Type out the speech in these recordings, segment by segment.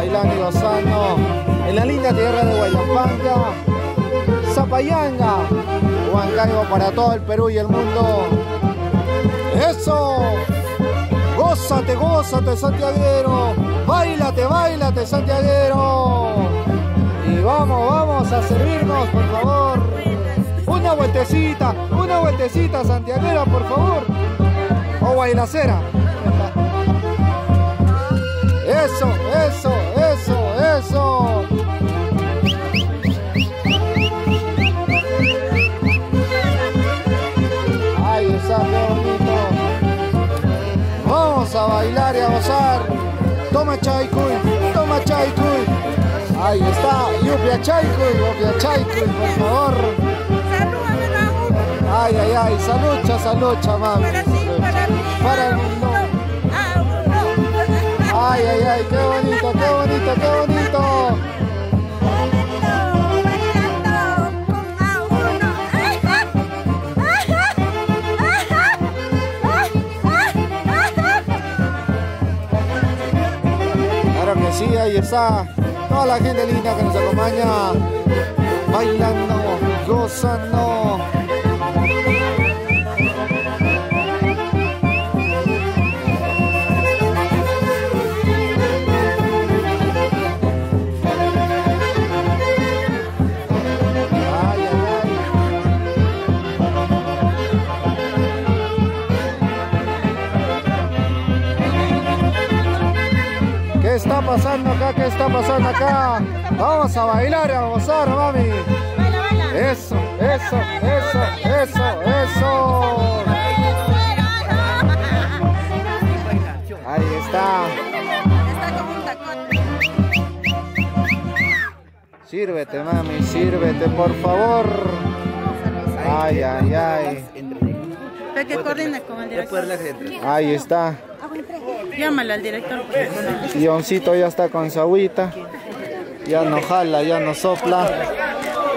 bailando y gozando en la linda tierra de Huaylampanga, Zapayanga, Huancayo, para todo el Perú y el mundo. ¡Eso! ¡Gózate, gózate, santiaguero! ¡Báilate, báilate, santiaguero! Y vamos, vamos a servirnos, por favor. Una vueltecita, santiaguera, por favor. O guaylacera. Eso, eso, eso, eso. Ay, está bonito. Vamos a bailar y a gozar. Toma chaycuy, toma chaycuy. Ahí está, yupia chaycuy, por favor. Ay, ay, ay, salucha, salucha, mami. Para mí, no. Ay, ay, ay, qué bonito, qué bonito, qué bonito. Claro que sí, ahí está toda la gente linda que nos acompaña, bailando, gozando. ¿Qué está pasando acá? ¿Qué está pasando acá? Vamos a bailar, a gozar, mami. Baila, baila. Eso, eso, eso, eso, eso. Ahí está. Está como un tacón. Sírvete, mami, sírvete, por favor. Ay, ay, ay. Para que coordines con el director. Ahí está. Llámala al director. Johncito ya está con su agüita. Ya no jala, ya no sopla.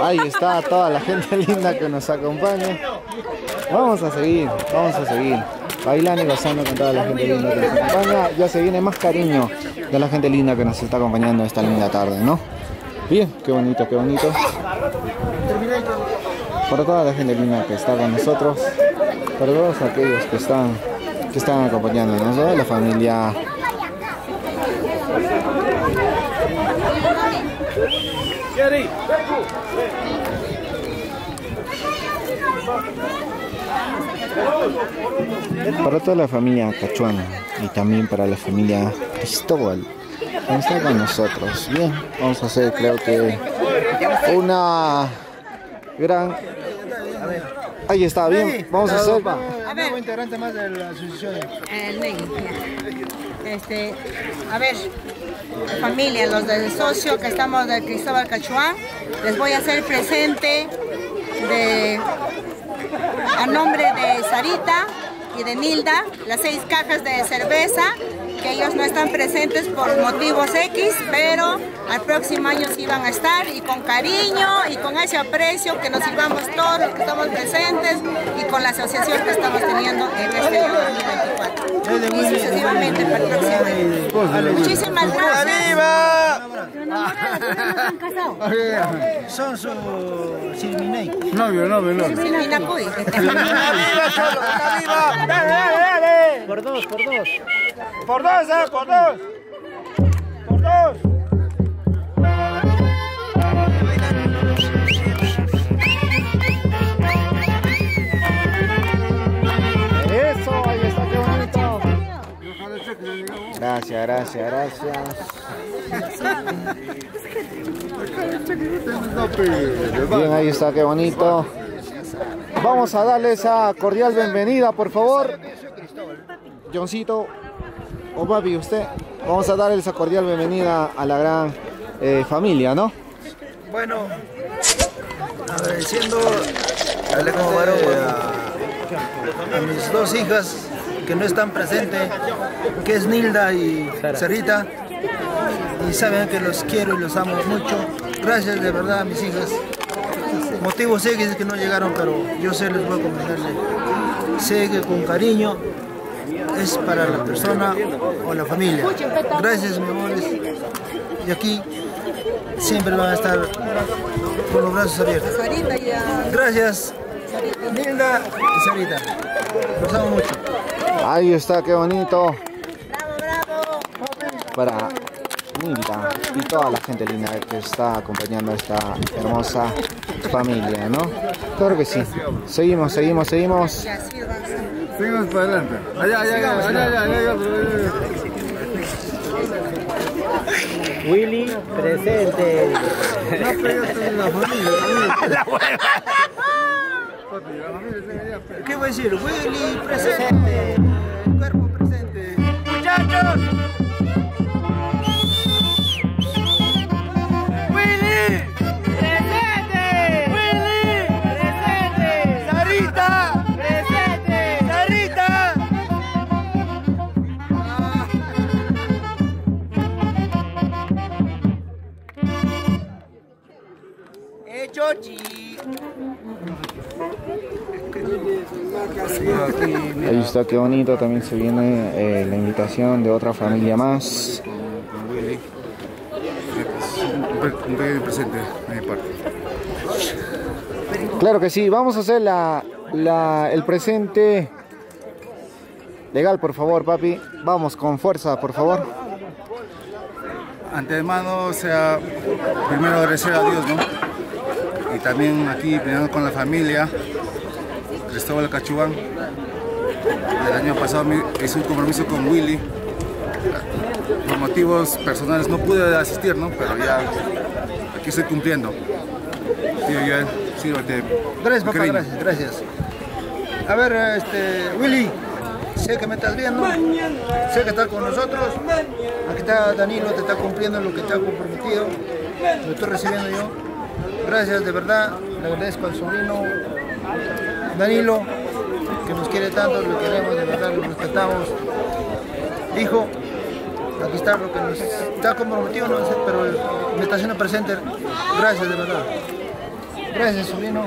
Ahí está toda la gente linda que nos acompaña. Vamos a seguir bailando y gozando con toda la gente linda que nos acompaña. Ya se viene más cariño de la gente linda que nos está acompañando esta linda tarde, ¿no? Bien, qué bonito, qué bonito. Para toda la gente linda que está con nosotros, para todos aquellos que están acompañándonos, ¿no? La familia. Para toda la familia Cachuán y también para la familia Cristóbal, que está con nosotros. Bien, vamos a hacer, creo que una gran. Ahí está, bien, vamos a hacer. A ver, integrante más de la asociación. A ver, familia, los del socio que estamos de Cristóbal Cachuán, les voy a hacer presente a nombre de Sarita y de Nilda, las 6 cajas de cerveza, que ellos no están presentes por motivos X, pero al próximo año sí van a estar, y con cariño y con ese aprecio que nos sirvamos todos los que estamos presentes y con la asociación que estamos teniendo en este año 2024. Y sucesivamente para el próximo año. Muchísimas gracias. ¡Arriba! Son su Silminei. Novio. Silminacuy. ¡Arriba! Por dos. Por dos. Eso, ahí está, qué bonito. Gracias. Bien, ahí está, qué bonito. Vamos a darle esa cordial bienvenida, por favor. Johncito. O papi, usted, vamos a darle esa cordial bienvenida a la gran familia, ¿no? Bueno, agradeciendo a mis dos hijas que no están presentes, que es Nilda y Sarita, y saben que los quiero y los amo mucho. Gracias de verdad a mis hijas. Motivos X que no llegaron, pero yo sé, les voy a comentarle. Sé que con cariño es para la persona o la familia. Gracias, mi amores. y aquí siempre van a estar con los brazos abiertos. Gracias, Linda y Sarita. Los amo mucho. Ahí está, qué bonito. Bravo, bravo. Para Nilda y toda la gente linda que está acompañando a esta hermosa familia, ¿no? Claro que sí. Seguimos, seguimos, seguimos. Seguimos para adelante. Allá, allá, allá, allá, allá, allá, allá. Willy, presente. No, pero yo estoy en la familia. La hueva. ¿Qué voy a decir? Willy, presente. Cuerpo presente. Muchachos. Willy. Ahí está, qué bonito. También se viene la invitación de otra familia más. Un pequeño presente de mi parte. Claro que sí, vamos a hacer el presente legal, por favor, papi. Vamos con fuerza, por favor. Ante mano, o sea, primero agradecer a Dios, ¿no? Y también aquí peleando con la familia Cristóbal Cachuán. El año pasado hice un compromiso con Willy. Por motivos personales no pude asistir, ¿no? Pero ya aquí estoy cumpliendo. Tío, yo sírvete. Gracias, papá, gracias, gracias. A ver, Willy, sé que me estás viendo, sé que estás con nosotros. Aquí está Danilo, te está cumpliendo lo que te ha comprometido. Lo estoy recibiendo yo. Gracias, de verdad, le agradezco al sobrino Danilo, que nos quiere tanto, lo queremos, de verdad, lo respetamos. Dijo, aquí está lo que nos está comprometido, no sé, pero me está haciendo presente. Gracias, de verdad. Gracias, sobrino.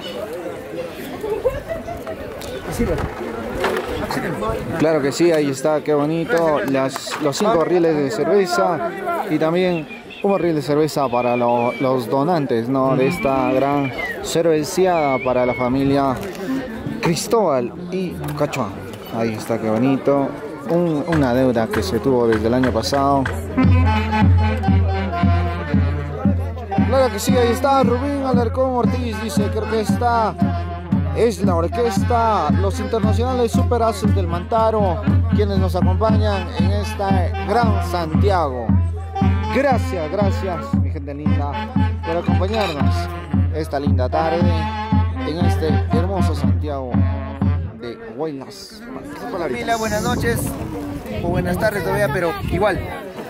Claro que sí, ahí está, qué bonito. Los 5 barriles de cerveza y también un barril de cerveza para los donantes, ¿no? De esta gran cerveceada para la familia Cristóbal y Cachuán. Ahí está, qué bonito. Una deuda que se tuvo desde el año pasado. Claro que sí, ahí está Rubén Alarcón Ortiz. Dice que orquesta es la orquesta Los Internacionales Super Ases de Mantaro, quienes nos acompañan en esta gran Santiago. Gracias, gracias, mi gente linda, por acompañarnos esta linda tarde en este hermoso Santiago de Huaylas. Familia, buenas noches, o buenas tardes todavía, pero igual.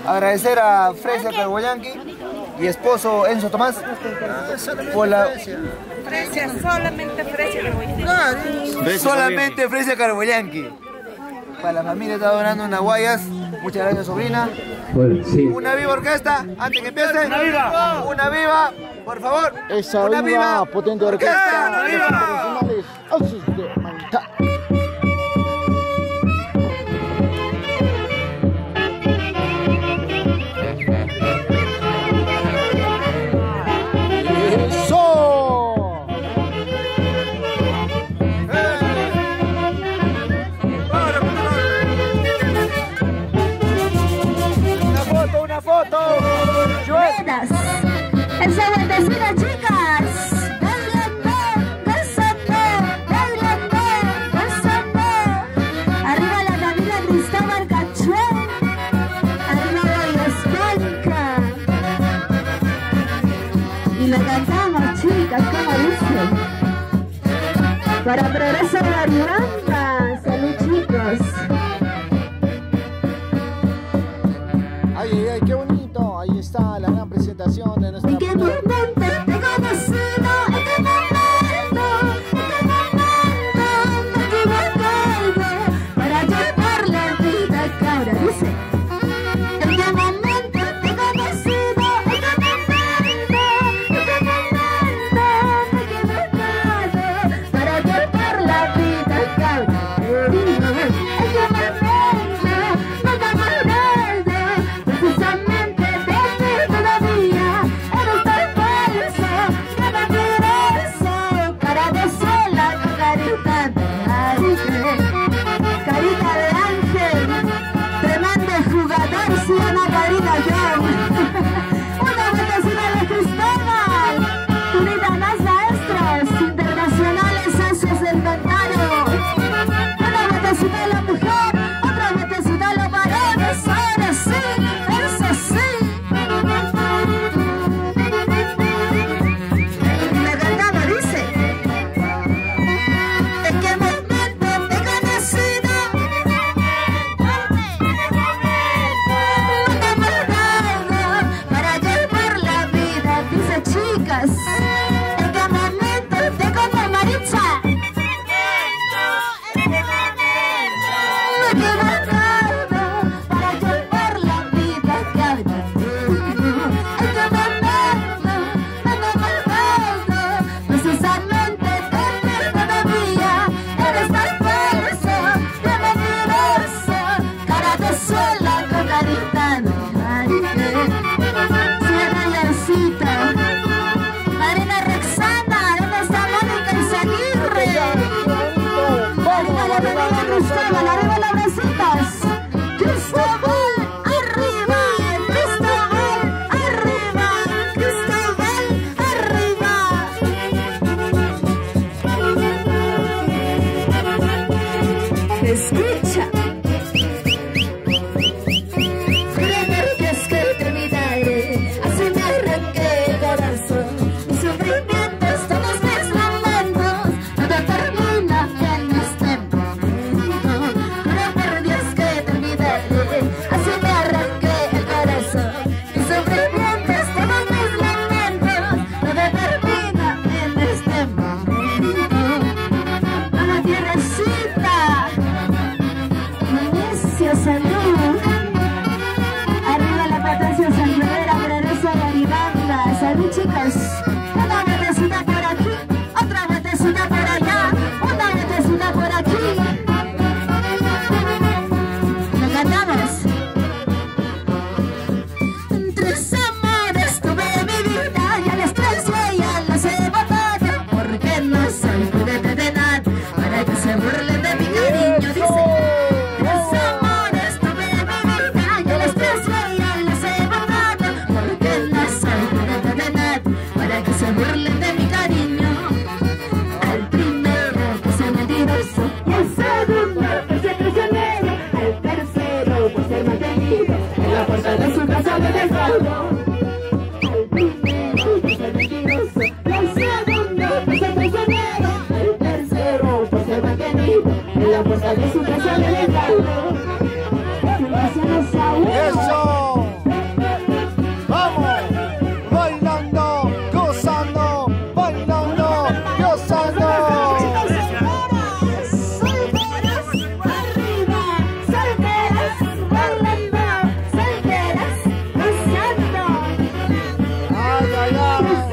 Agradecer a Fresia Cargoyanqui y esposo Enzo Tomás por la... Fresia, solamente Fresia Cargoyanqui. Solamente Fresia Cargoyanqui. Para la familia está donando unas guayas. Muchas gracias, sobrina. Bueno, sí. Una viva orquesta, antes que empiece. Una viva. Una viva, por favor. Esa una viva, potente orquesta. Una viva. Los Internacionales de Mantaro. Para progreso de la ribanca, salud chicos. Ay, ay, ay, qué bonito. Ahí está la gran presentación de nuestra... Y qué contento, te conocido, este momento, me equivoco, para llevar la vida cara, dice. En qué momento, te conocido, este momento, me equivoco, para llevar la vida cara. En qué momento, no te acuerdas, precisamente desde tu Sarita de Ángel, tremendo jugador, sí o no, Carita John. Una votación de Cristóbal, unida más maestros, internacionales ases del Mantaro. Una votación de la mujer, otra votación de los varones, ahora sí, eso sí. La cantada dice: es que me encanta, te conocido. Nunca me he dado para llevar la vida, dice chicas. Es que me meto, te como maricha. ¡Arriba las Rositas! ¡Cristóbal, arriba! ¡Cristóbal, arriba! ¡Cristóbal, arriba! ¡Escucha! Gracias que te olvidaré, así me arranqué el corazón. Mis sufrimientos, todos mis lamentos, todo termina en mis tiempos. Salud, arriba la Patricia Sanguera, progreso de Arimanda. Salud, chicos. Una botecita por aquí, otra botecita por allá, una botecita por aquí. ¿Lo cantamos? Tres amores tuve mi vida, ya les tres y ya los he botado. Porque no soy prudente de nada, para que se burlen de mi cariño, dice. ¡Eso! ¡Vamos! Bailando, gozando, bailando, gozando. Solteras, solteras, arriba, solteras, bailando, solteras, gozando. ¡Ay, ay, ay! Arriba las Rositas,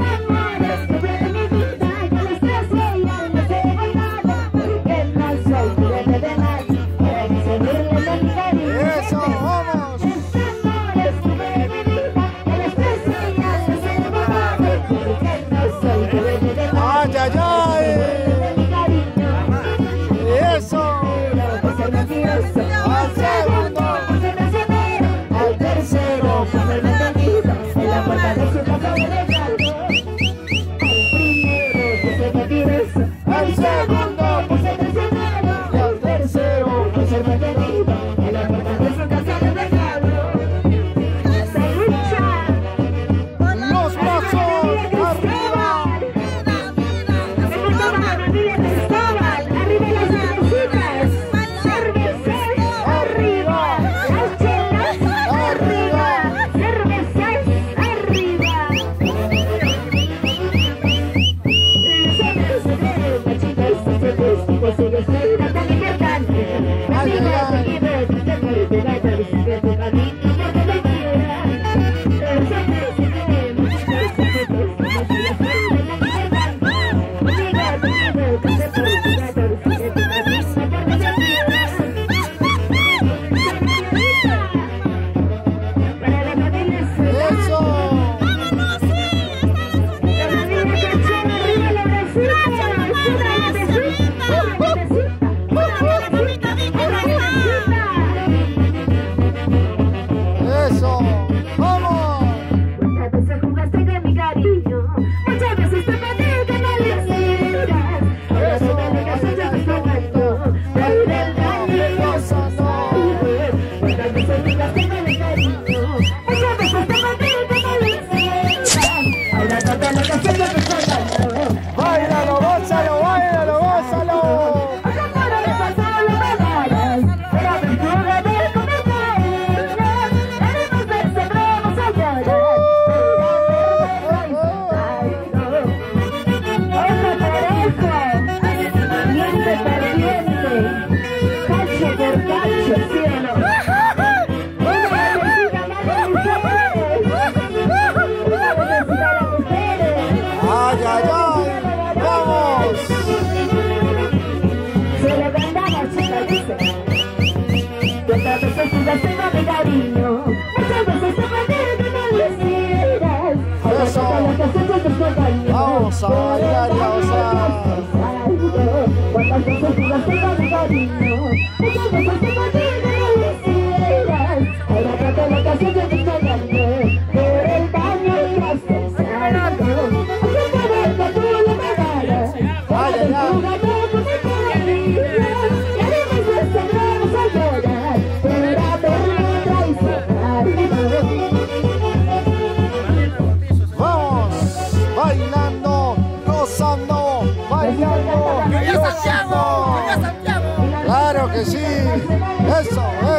Sí,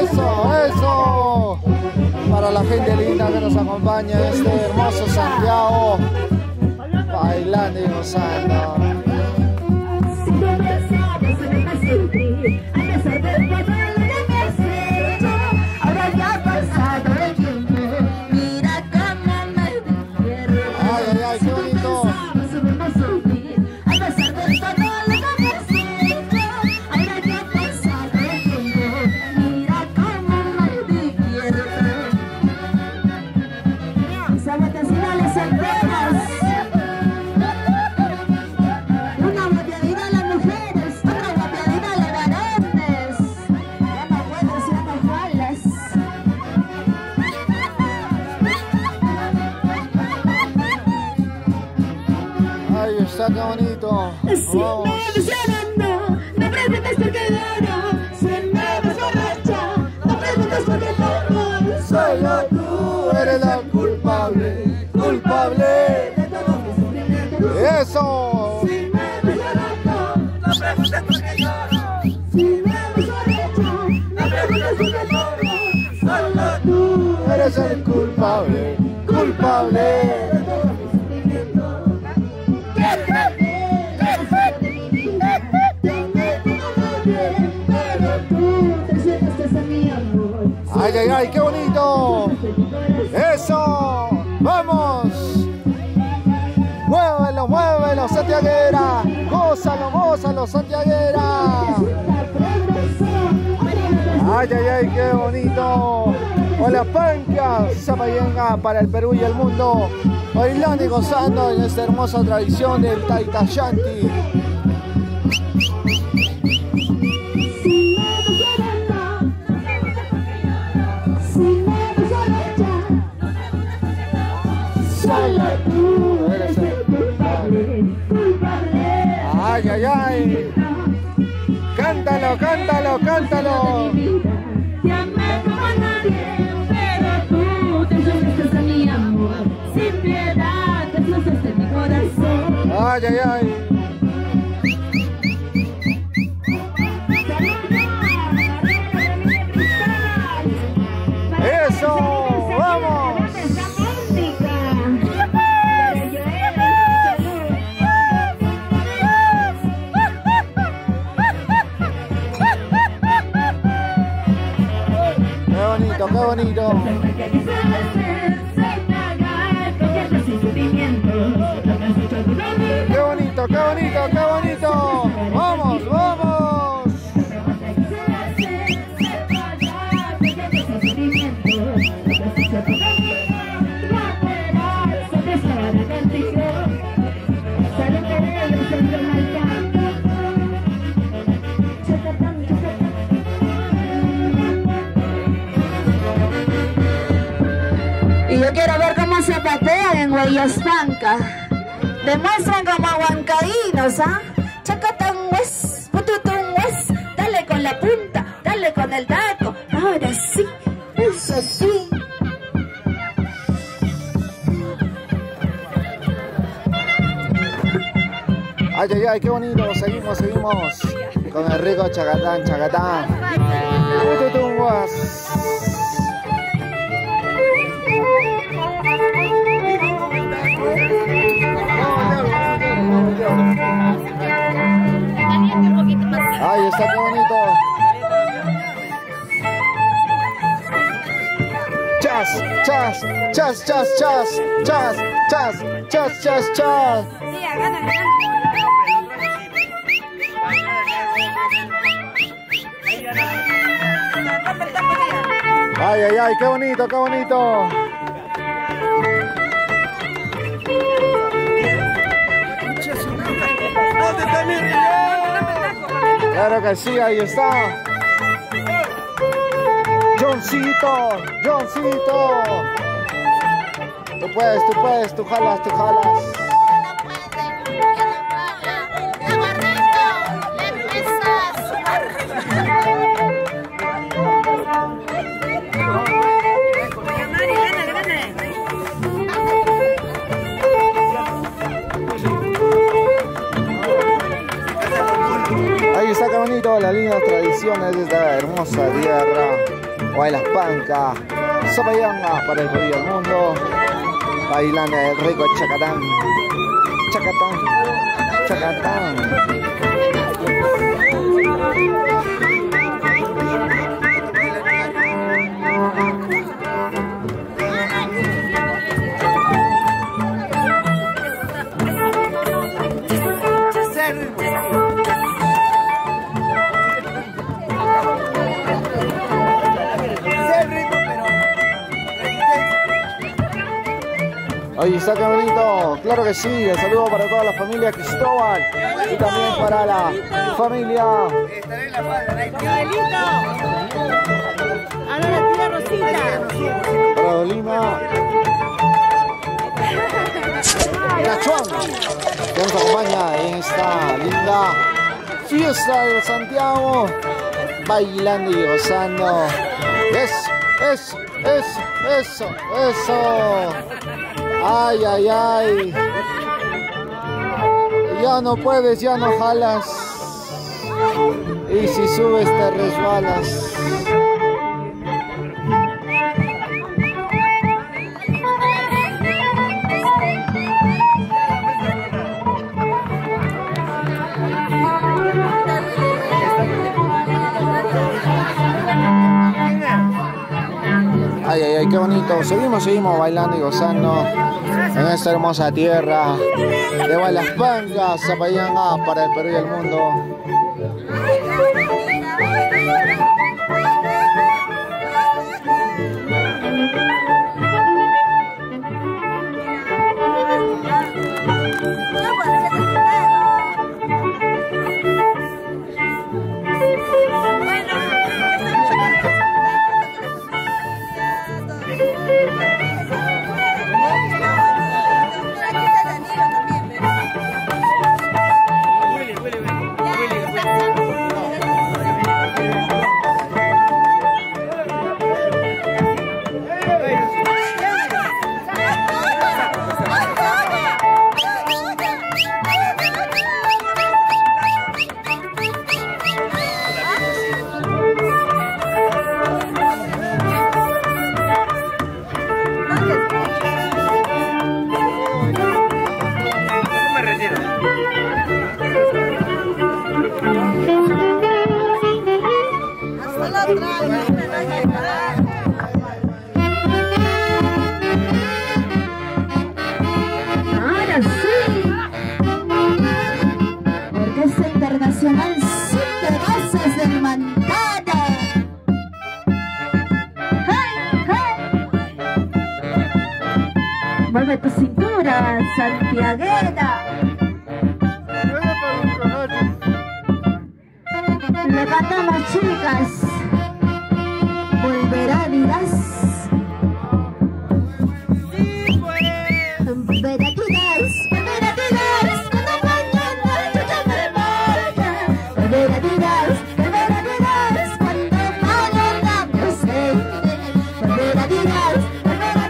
eso. Para la gente linda que nos acompaña en este hermoso Santiago, bailando y gozando. Está qué bonito. Vamos. No preguntes por qué lloro. Si me desborracha, no preguntes por qué lloro. Solo tú eres la culpable de todo mi sufrimiento. Eso. Si me desborracha, no preguntes por qué lloro. Si me desborracha, no preguntes por qué lloro. Solo tú eres el culpable. ¡Ay, qué bonito! ¡Eso! ¡Vamos! ¡Muévelo, santiaguera! ¡Gózalo, santiaguera! ¡Ay, qué bonito! ¡Hola, Panca! Zapayenga para el Perú y el mundo. Bailando y gozando en esta hermosa tradición del Taita Shanti. Ay. Cántalo. Te amé como a nadie, pero tú te llevaste a mi amor. Sin piedad te explotaste mi corazón. Ay. Qué bonito. Qué bonito. Vamos. Yo quiero ver cómo se patea en Huaylas Panca. Demuestran como huancaínos, ¿ah? Chacatangües, pututungües, dale con la punta, dale con el taco. Ahora sí, eso sí. Ay, qué bonito. Seguimos. Con el rico chacatán. Pututungües. Ay, está qué bonito. Chas. Sí, Ay, qué bonito. Claro que sí, ahí está. Johncito, Johncito. Tú puedes, tú puedes, tú jalas, tú jalas. Bonito, las lindas tradiciones de esta hermosa tierra, Huaylas Pancas, Sopayanga para el jodido del mundo, bailando el rico chacatán, chacatán, chacatán. Ahí está, Camelito, claro que sí, un saludo para toda la familia Cristóbal y también para la familia. Estaré en la falda, Camelito. Ahora la tía Rosita. Para Dolima. Cachuán, que nos acompaña en esta linda fiesta de Santiago, bailando y gozando. Eso, eso, eso, eso, eso. Ay, ay, ay. Ya no puedes, ya no jalas. Y si subes te resbalas. Ay, ay, ay, qué bonito. Seguimos, seguimos bailando y gozando en esta hermosa tierra de Huaylas Pancas, Zapayanga, para el Perú y el mundo. Mueve tu cintura, santiaguera. Levanta más, chicas. Volverá, dirás. Sí, pues. Volverá, dirás, cada mañana yo ya me vaya. Volverá, dirás, cuando mañana yo sé. Volverá, dirás. Yes,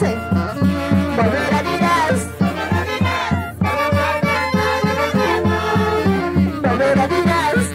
dice. Volver dirás. Volver dirás. Volver dirás. Volver dirás.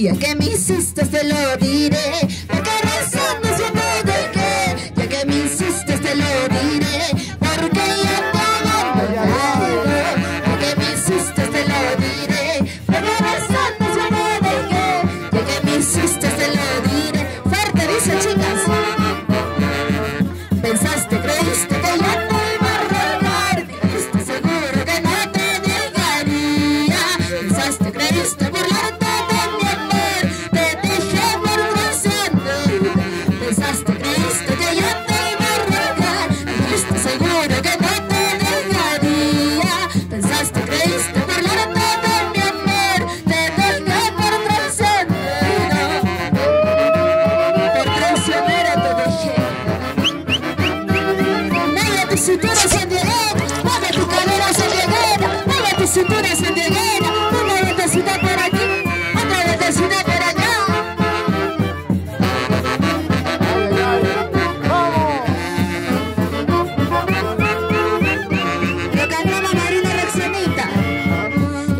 Ya que me hiciste, te lo diré. ¿Por qué razón no se me dejé? Ya que me hiciste, te lo diré. ¿Por qué ya te lo diré? Ya que me hiciste, te lo diré. ¿Por qué razón no se me dejé? Ya que me hiciste, te lo diré. Fuerte dice, chicas. Pensaste, creíste que ya te iba a robar. Dijiste seguro que no te dejaría. Pensaste, creíste, burlaste. Cintura santiaguera, una vueltecita por aquí, otra vueltecita por allá. Lo cantaba Marina Reaccionita.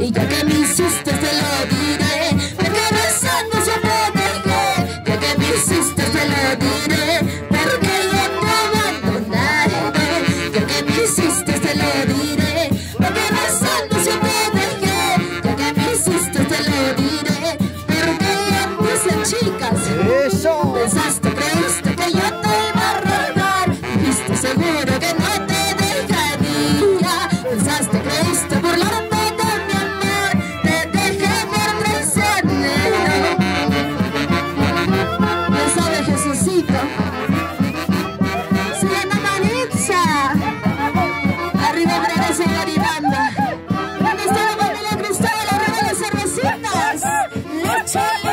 Y ya que me hiciste, te lo diré. Porque razón no se me dejé. Ya que me hiciste, te lo diré. Porque ya te abandonaré. Ya que me hiciste, te lo diré. Pensaste, creíste que yo te iba a robar. Dijiste seguro que no te dejaría. Pensaste, creíste burlarte de mi amor. Te dejé por traicionero. ¿No sabes, Jesucito? Se llama Maritza. Arriba, Braga, se garibanda. ¿Dónde está la familia Cristóbal? Arriba las cervecitas. Lecholes, arriba.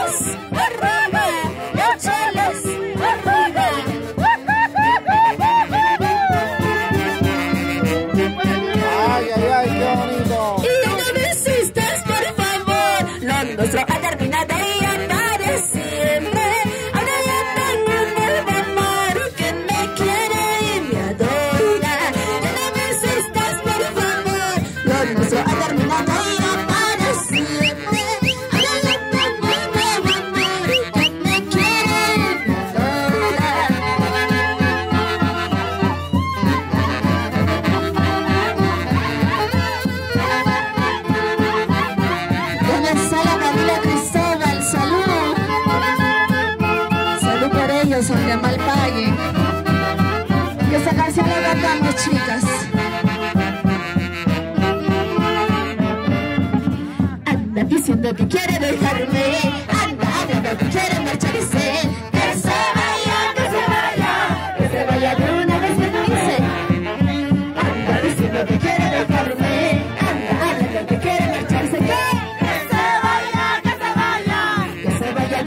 Nuestro ha terminado y anda de siempre. Ahora yo tengo un nuevo amor que me quiere y me adora. Ya no me insistas, por favor. Lo nuestro ha terminado y anda de siempre. Ahora yo tengo un nuevo amor que me quiere y me adora. Ya me sale. Aunque mal pague, que esa canción la cantamos, chicas. Anda diciendo que quiere dejarme, anda diciendo que quiere marcharse. Que se vaya, que se vaya, que se vaya de una vez, me dice. Anda diciendo que quiere dejarme, anda diciendo que quiere marcharse. Que se vaya, que se vaya, que se vaya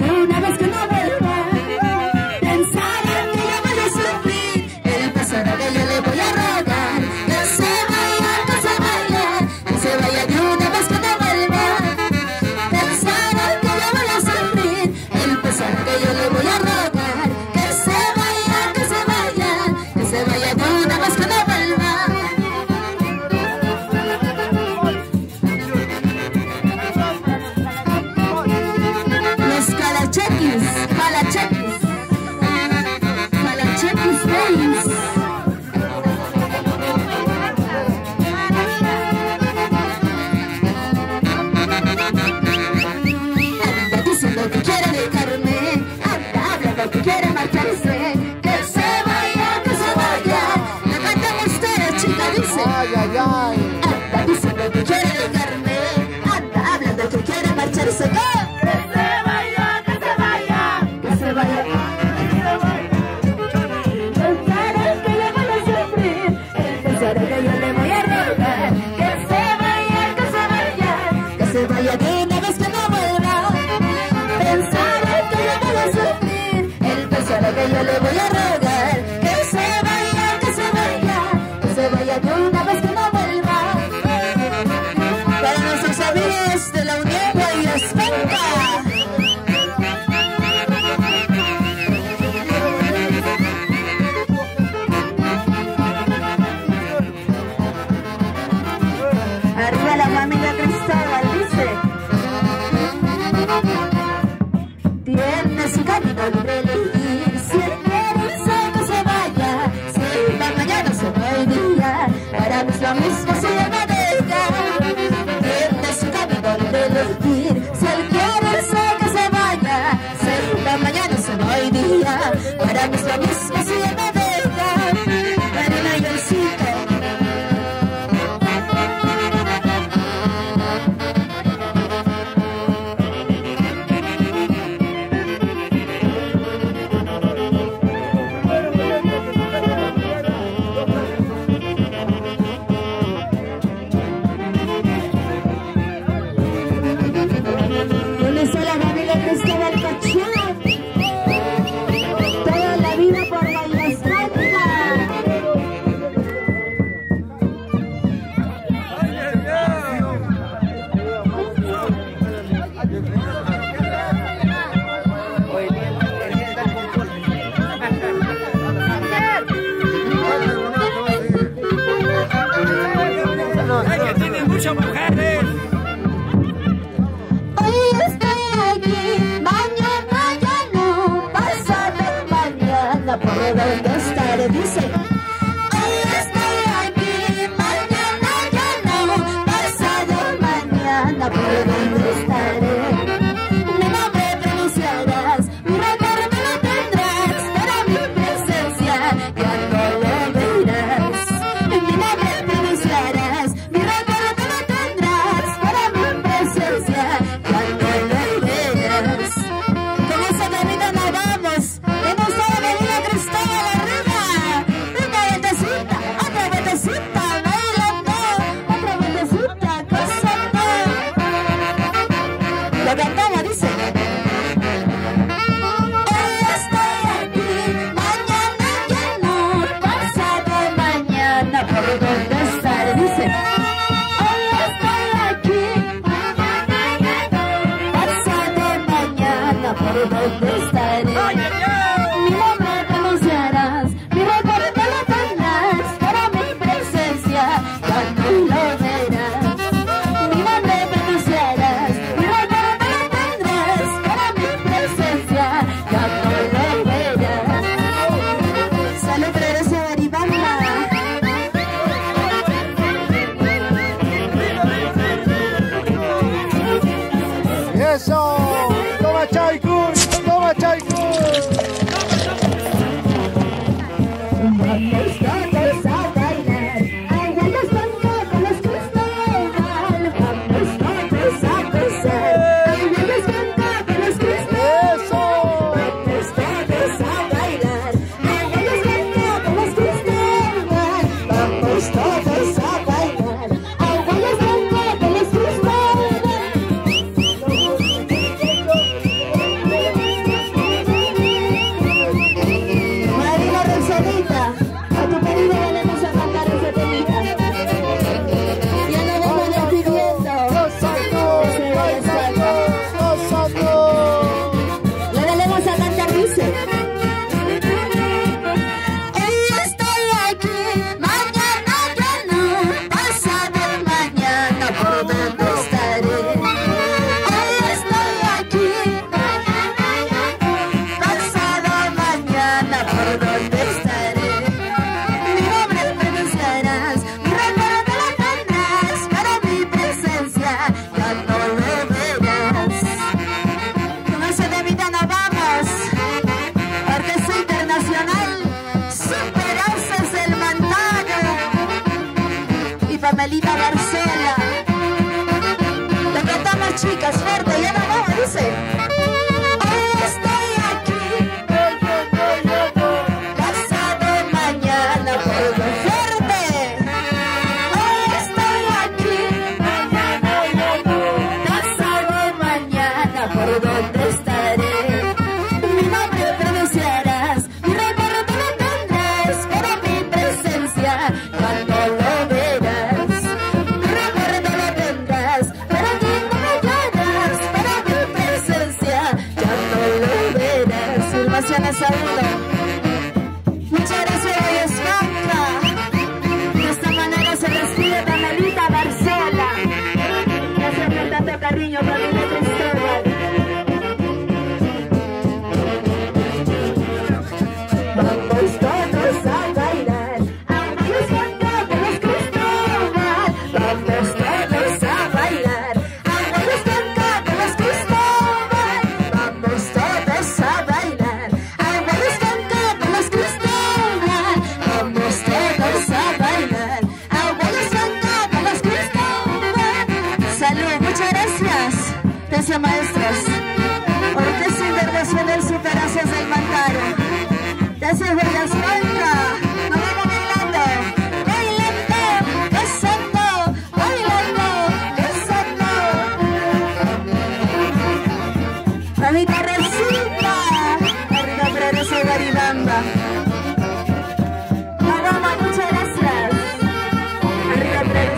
Cristóbal ¡Mamita Rosita! ¡Arriba Progreso de Garidanda! ¡Mamá, muchas gracias! ¡Arriba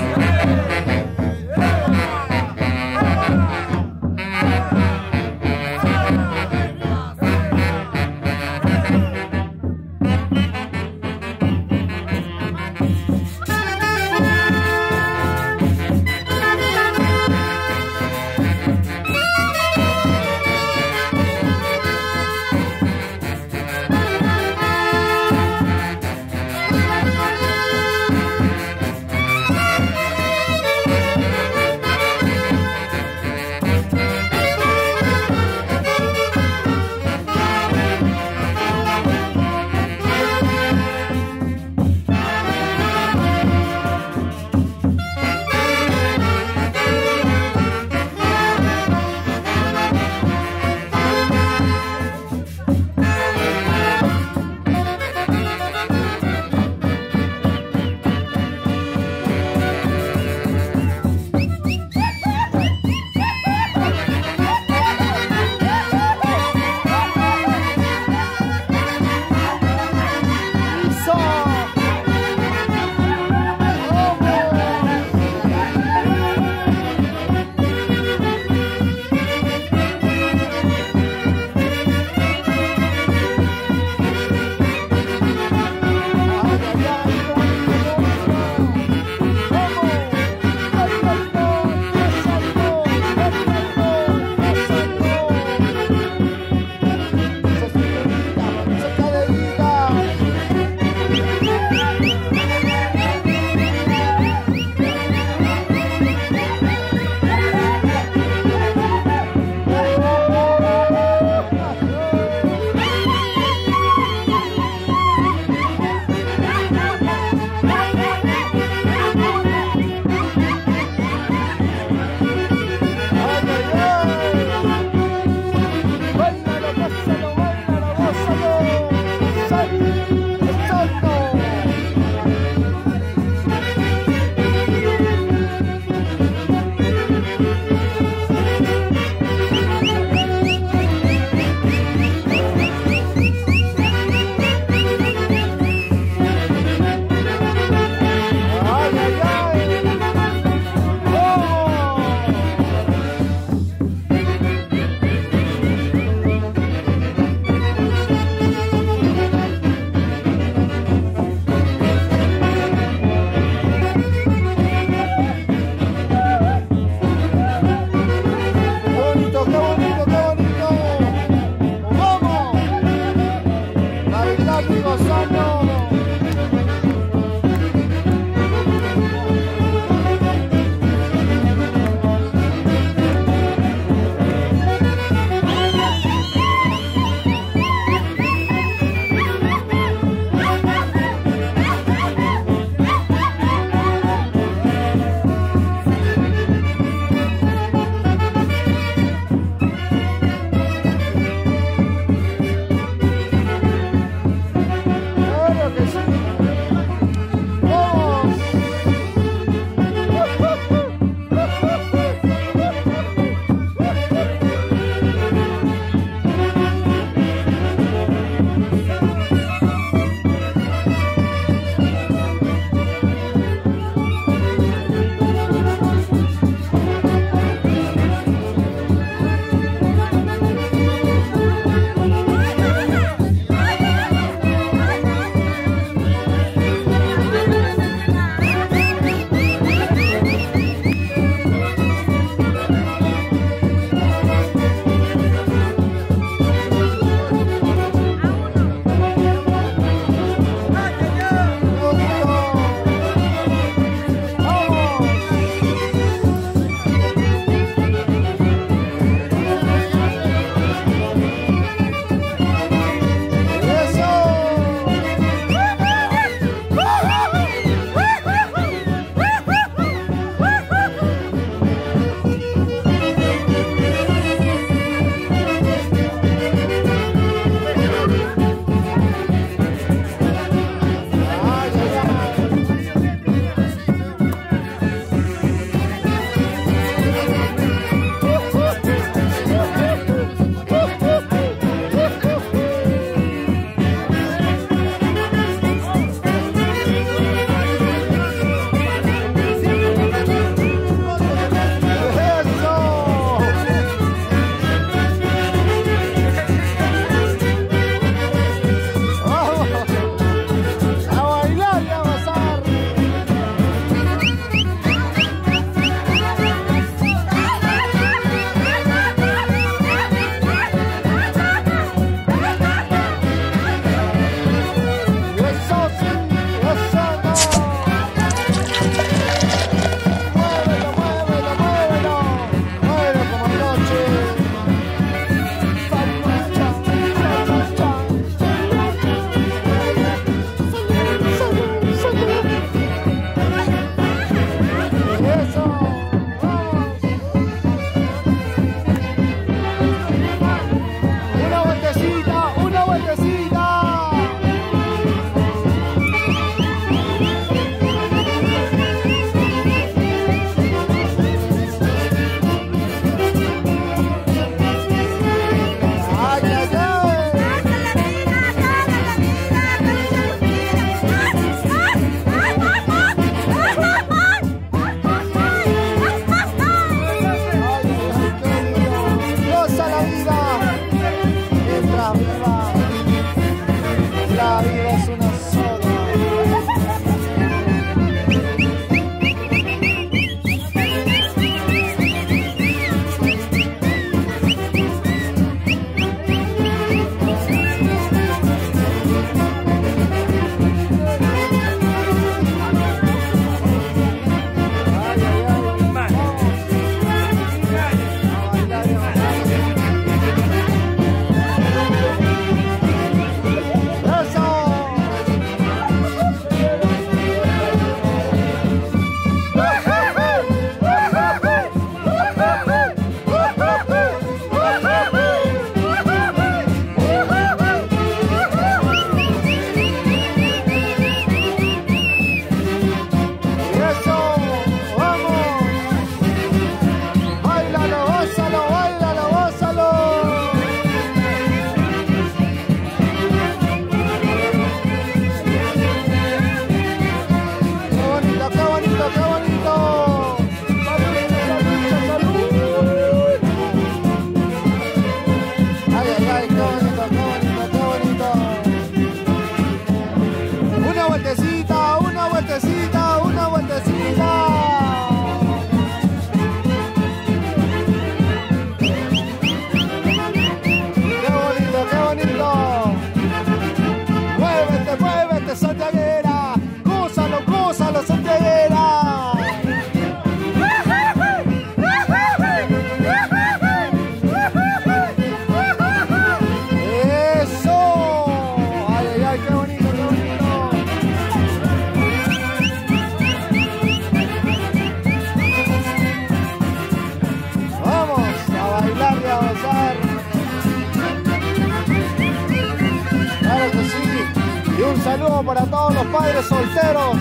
saludo para todos los padres solteros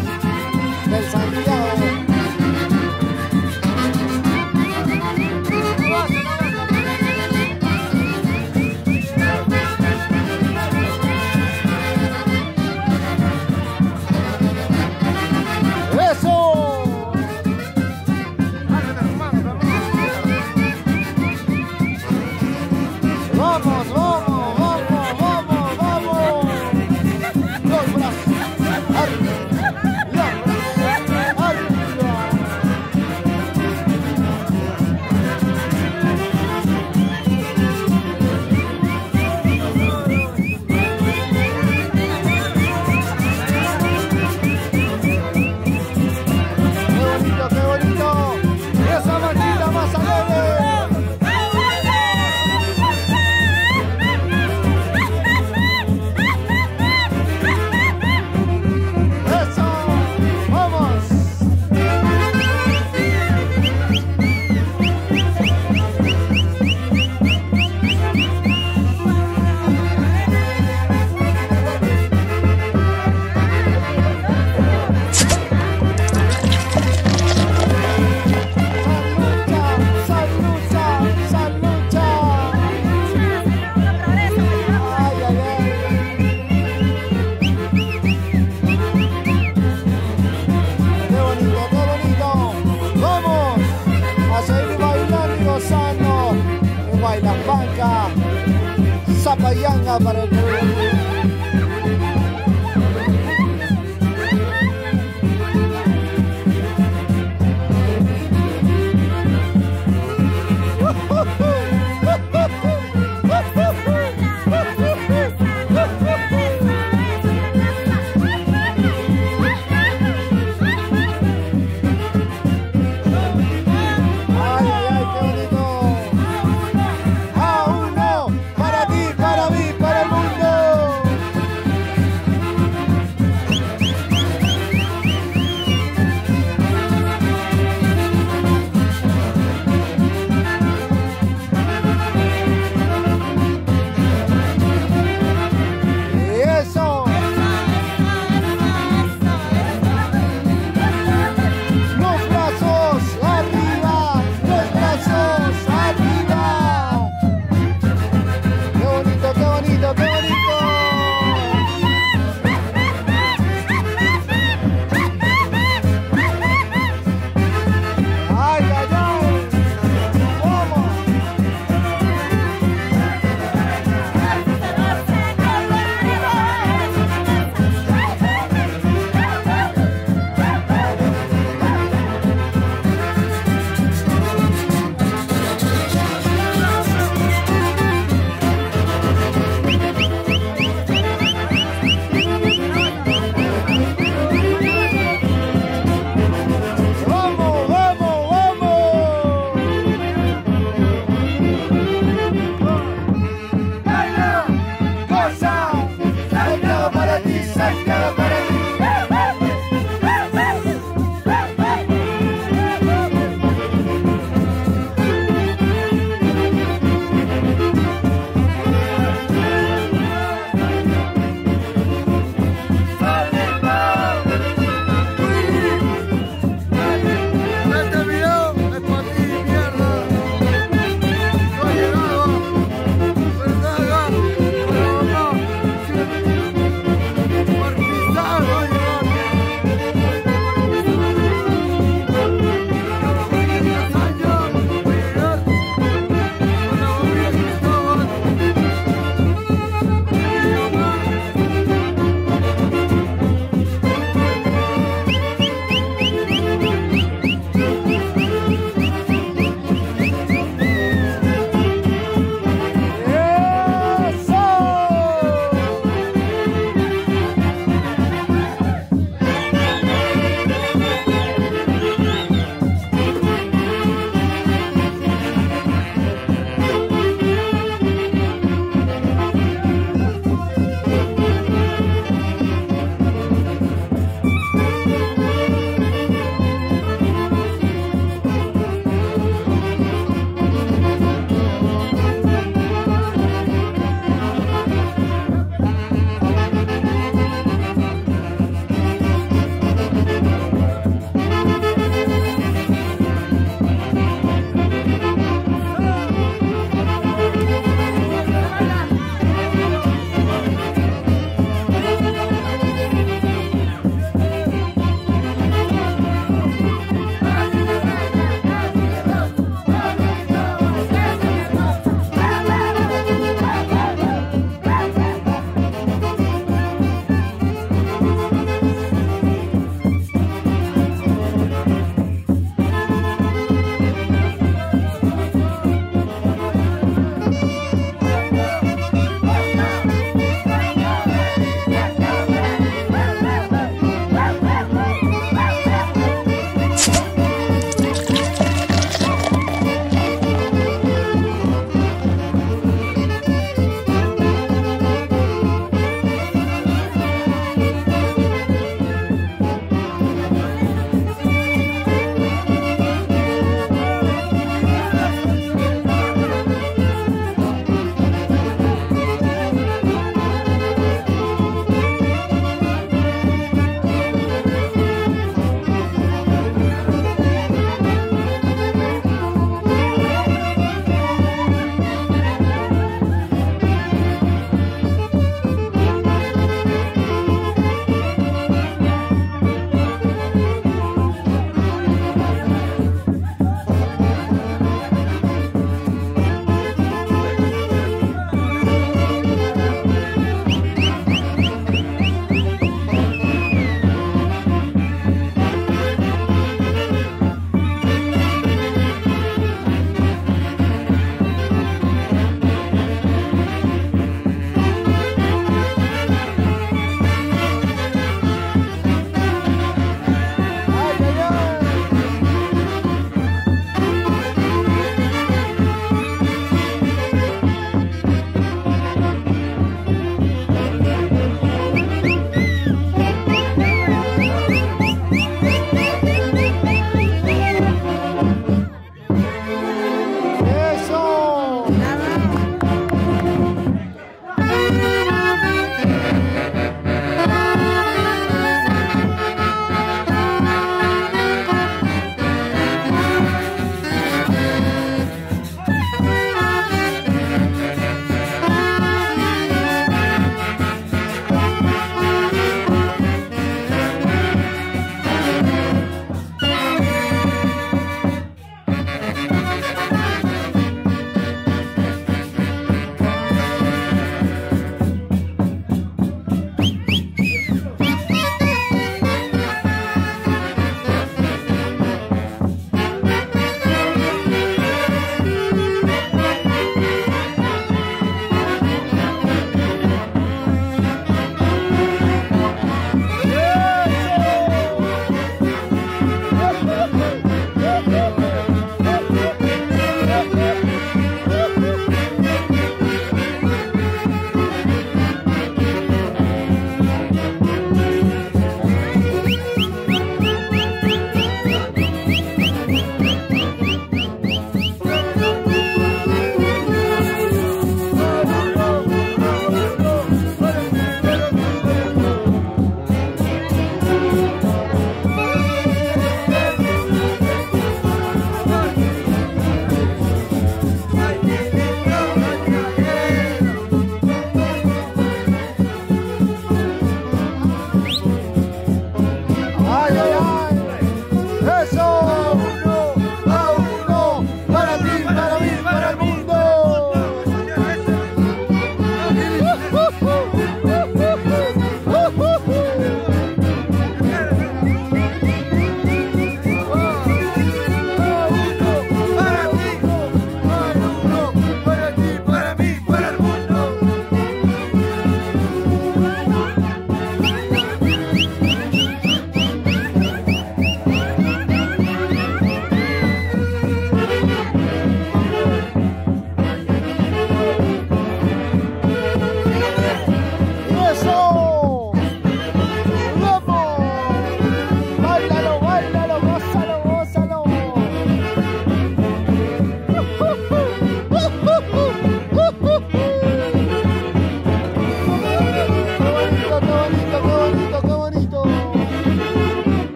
del Santiago. Para el pueblo. Para el mundo.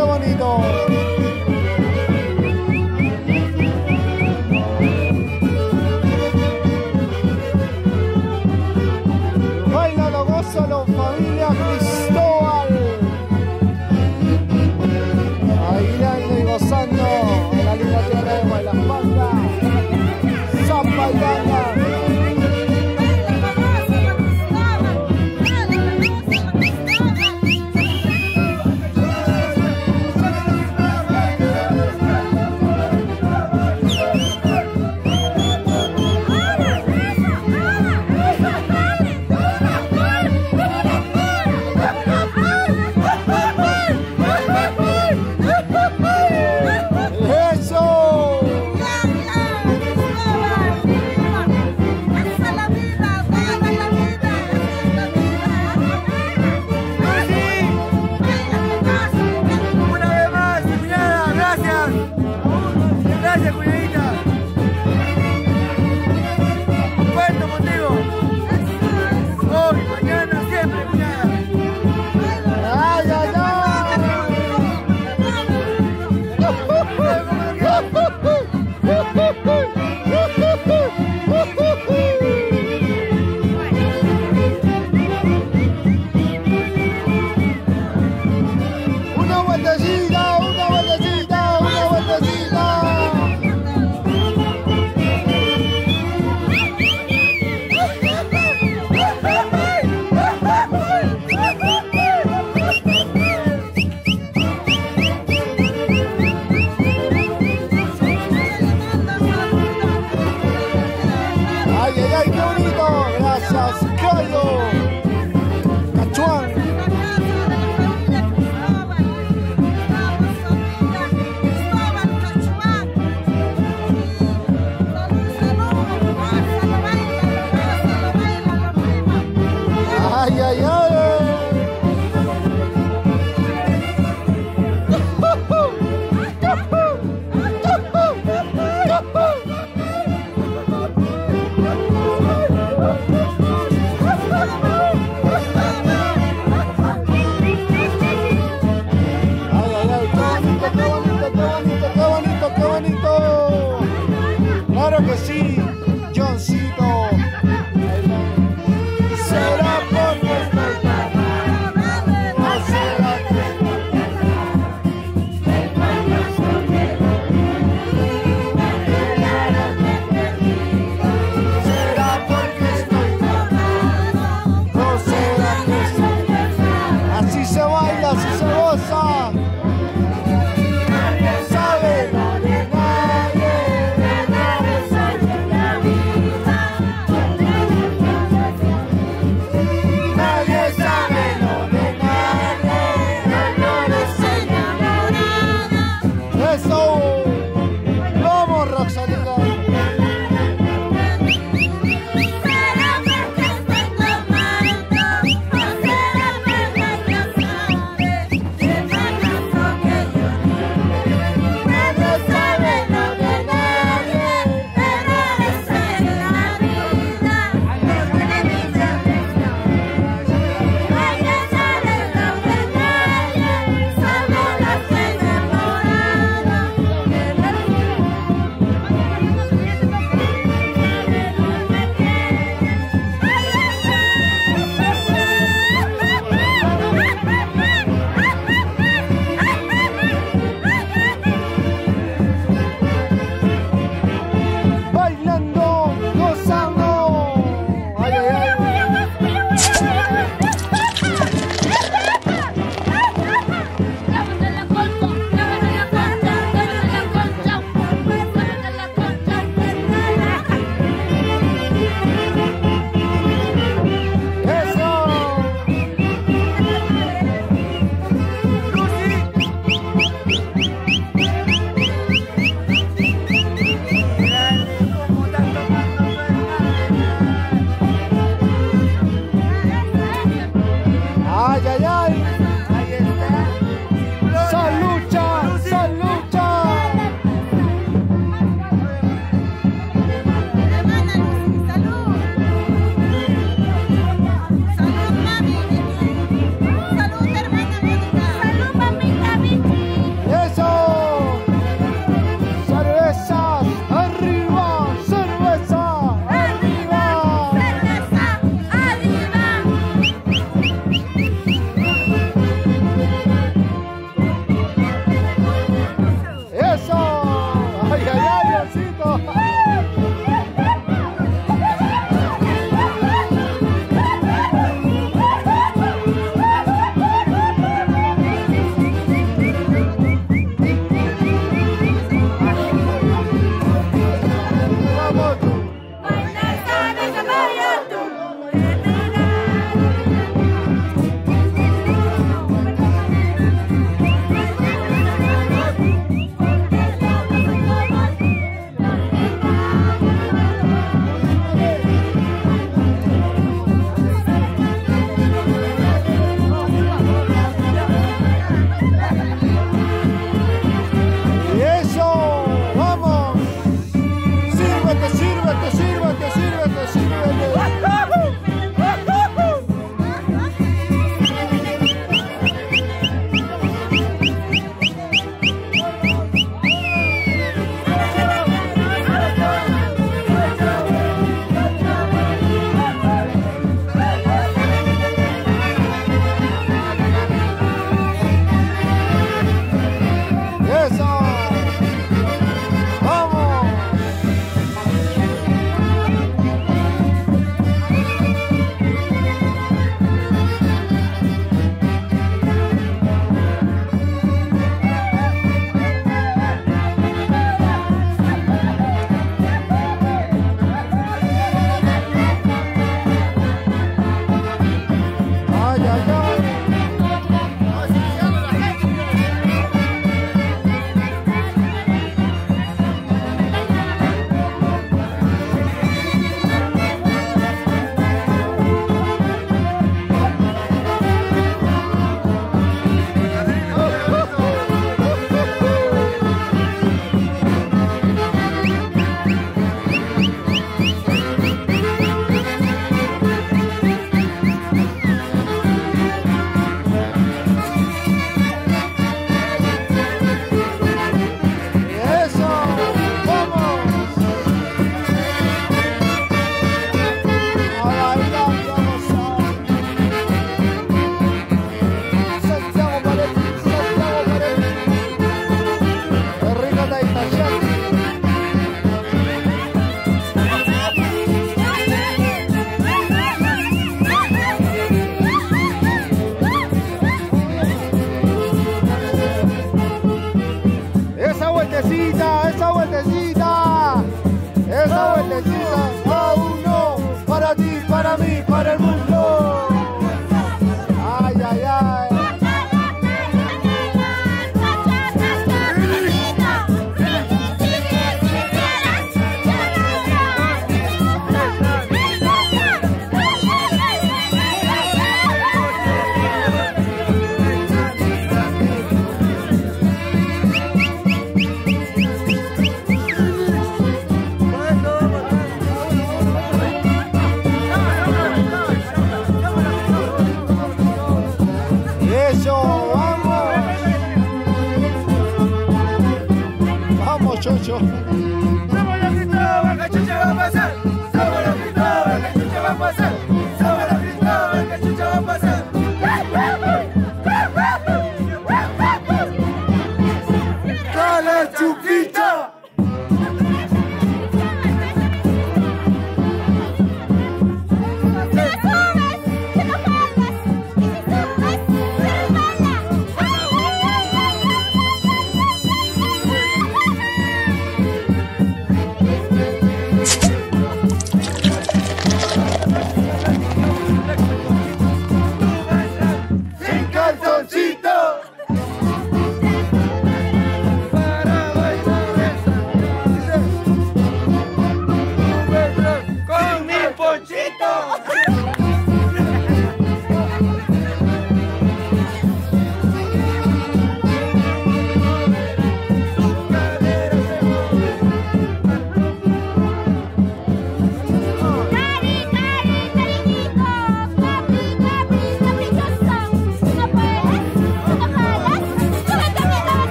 qué bonito. Báilalo, gózalo, familia Cristóbal. Bailando y gozando en la linda tierra de Huaylas. Panda, zapa y gana. cacho. Somos los Cristóbal, cachucha va a pasar. Somos los Cristóbal, cachucha va a pasar. Somos los Cristóbal, cachucha va a pasar. ¡Cala chuquita!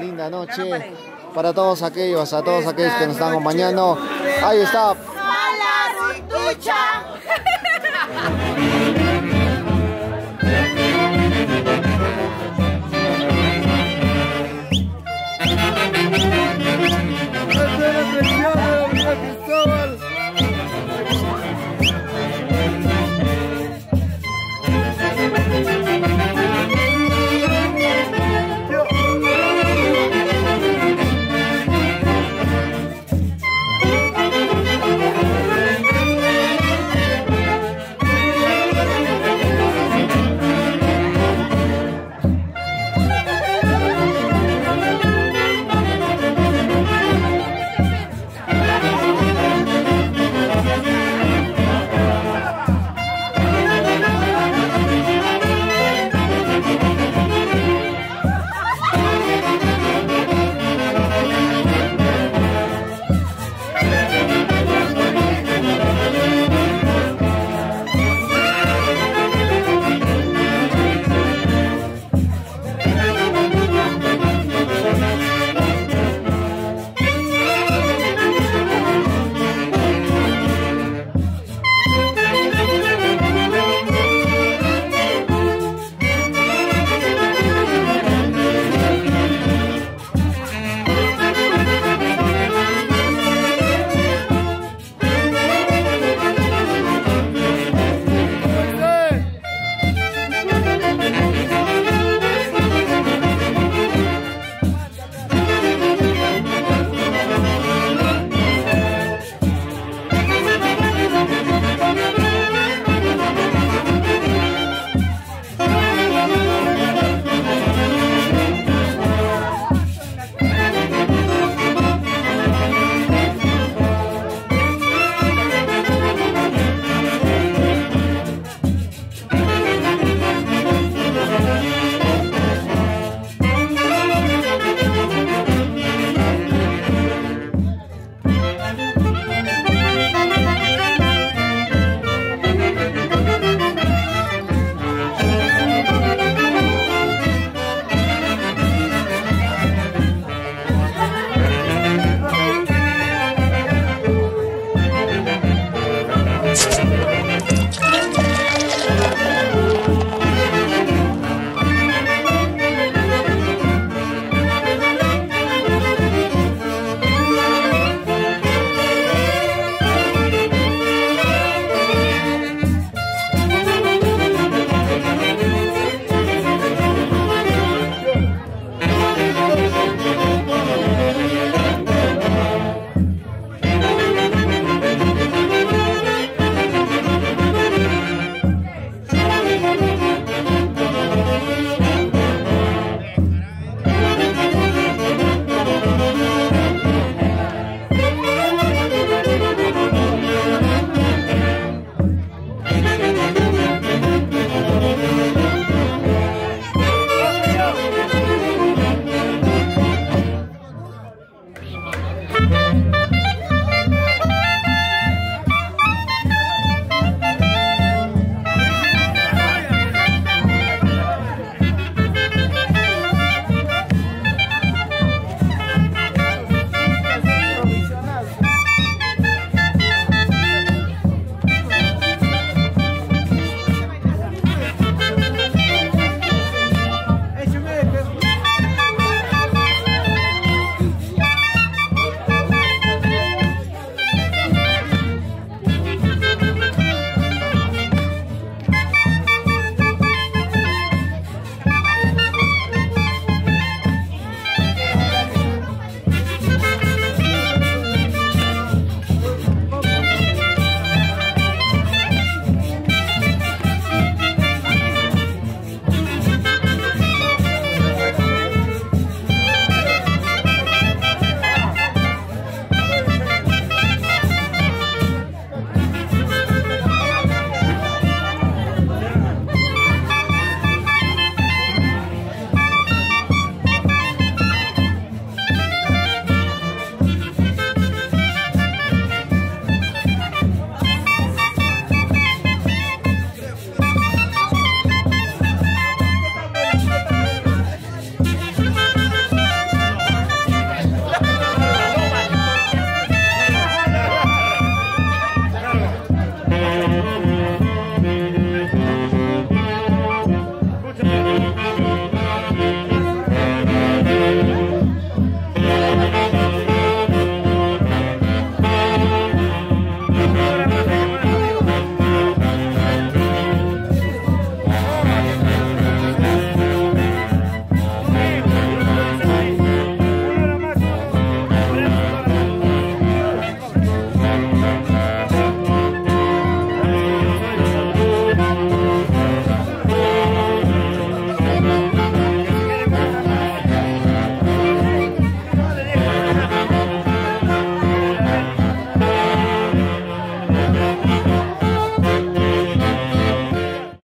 Linda noche para todos aquellos, a todos aquellos que nos están acompañando. Ahí está.